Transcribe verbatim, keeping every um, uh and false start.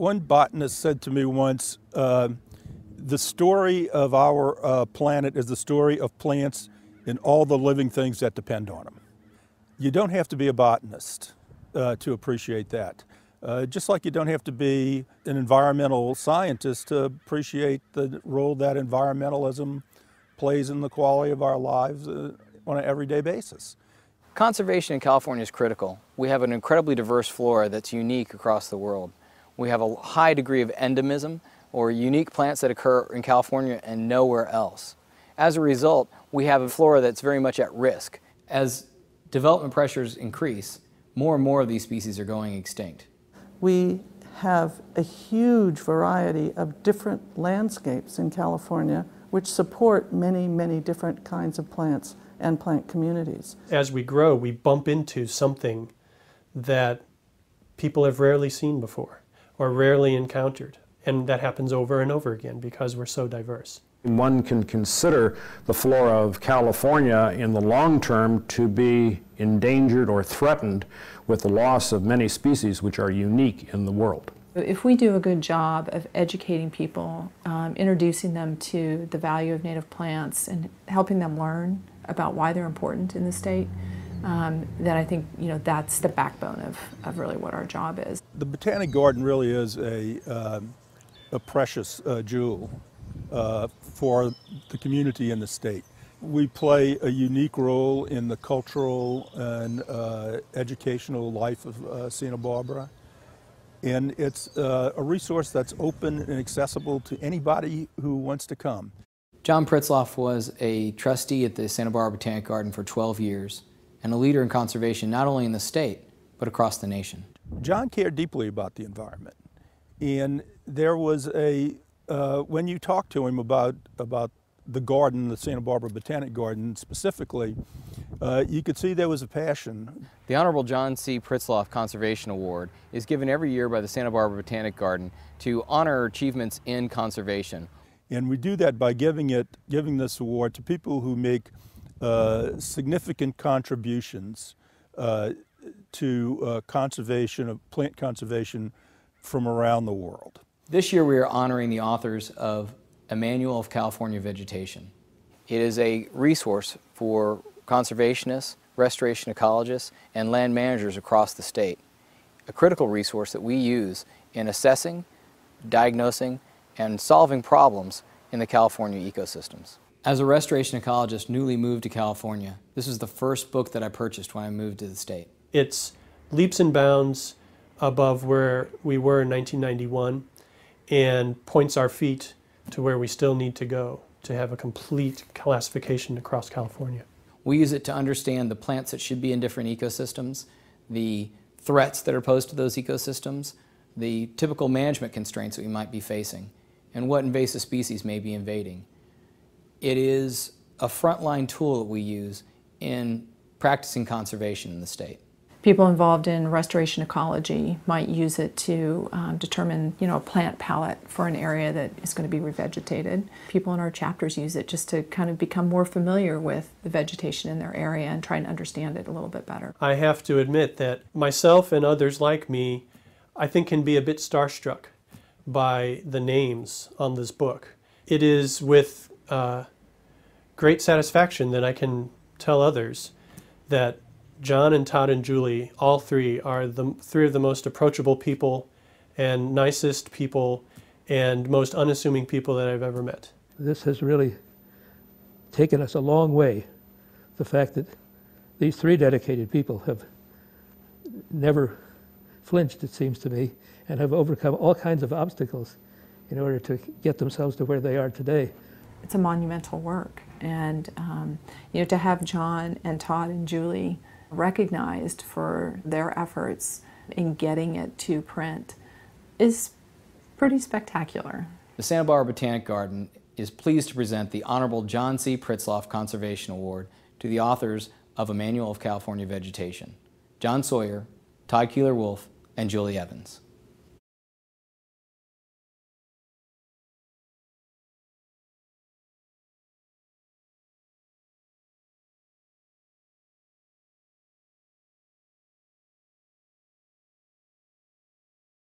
One botanist said to me once, uh, the story of our uh, planet is the story of plants and all the living things that depend on them. You don't have to be a botanist uh, to appreciate that. Uh, just like you don't have to be an environmental scientist to appreciate the role that environmentalism plays in the quality of our lives uh, on an everyday basis. Conservation in California is critical. We have an incredibly diverse flora that's unique across the world. We have a high degree of endemism, or unique plants that occur in California and nowhere else. As a result, we have a flora that's very much at risk. As development pressures increase, more and more of these species are going extinct. We have a huge variety of different landscapes in California which support many, many different kinds of plants and plant communities. As we grow, we bump into something that people have rarely seen before or rarely encountered. And that happens over and over again because we're so diverse. One can consider the flora of California in the long term to be endangered or threatened with the loss of many species which are unique in the world. If we do a good job of educating people, um, introducing them to the value of native plants and helping them learn about why they're important in the state, Um, then I think, you know, that's the backbone of, of really what our job is. The Botanic Garden really is a, uh, a precious uh, jewel uh, for the community and the state. We play a unique role in the cultural and uh, educational life of uh, Santa Barbara, and it's uh, a resource that's open and accessible to anybody who wants to come. John Pritzlaff was a trustee at the Santa Barbara Botanic Garden for twelve years. And a leader in conservation not only in the state, but across the nation. John cared deeply about the environment. And there was a, uh, when you talk to him about, about the garden, the Santa Barbara Botanic Garden specifically, uh, you could see there was a passion. The Honorable John C. Pritzlaff Conservation Award is given every year by the Santa Barbara Botanic Garden to honor achievements in conservation. And we do that by giving it, giving this award to people who make Uh, significant contributions uh, to uh, conservation of plant conservation from around the world. This year we are honoring the authors of A Manual of California Vegetation. It is a resource for conservationists, restoration ecologists, and land managers across the state. A critical resource that we use in assessing, diagnosing, and solving problems in the California ecosystems. As a restoration ecologist newly moved to California, this was the first book that I purchased when I moved to the state. It's leaps and bounds above where we were in nineteen ninety-one and points our feet to where we still need to go to have a complete classification across California. We use it to understand the plants that should be in different ecosystems, the threats that are posed to those ecosystems, the typical management constraints that we might be facing, and what invasive species may be invading. It is a frontline tool that we use in practicing conservation in the state. People involved in restoration ecology might use it to um, determine, you know, a plant palette for an area that is going to be revegetated. People in our chapters use it just to kind of become more familiar with the vegetation in their area and try and understand it a little bit better. I have to admit that myself and others like me, I think, can be a bit starstruck by the names on this book. It is with Uh, great satisfaction that I can tell others that John and Todd and Julie, all three, are the three of the most approachable people and nicest people and most unassuming people that I've ever met. This has really taken us a long way. The fact that these three dedicated people have never flinched, it seems to me, and have overcome all kinds of obstacles in order to get themselves to where they are today. It's a monumental work, and um, you know, to have John and Todd and Julie recognized for their efforts in getting it to print is pretty spectacular. The Santa Barbara Botanic Garden is pleased to present the Honorable John C. Pritzlaff Conservation Award to the authors of A Manual of California Vegetation, John Sawyer, Todd Keeler-Wolf, and Julie Evans.